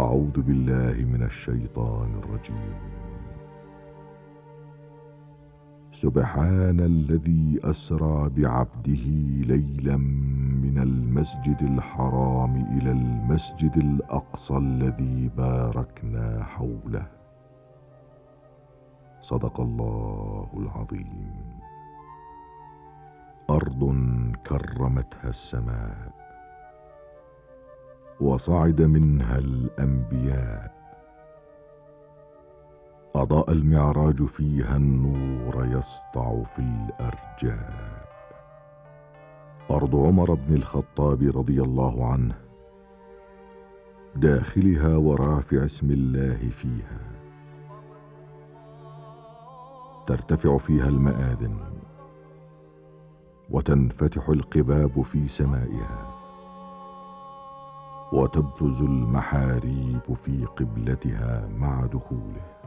أعوذ بالله من الشيطان الرجيم. سبحان الذي أسرى بعبده ليلا من المسجد الحرام إلى المسجد الأقصى الذي باركنا حوله. صدق الله العظيم. أرض كرمتها السماء وصعد منها الأنبياء، أضاء المعراج فيها النور يسطع في الأرجاء. أرض عمر بن الخطاب رضي الله عنه، داخلها ورافع اسم الله فيها، ترتفع فيها المآذن وتنفتح القباب في سمائها، وتبرز المحاريب في قبلتها مع دخوله.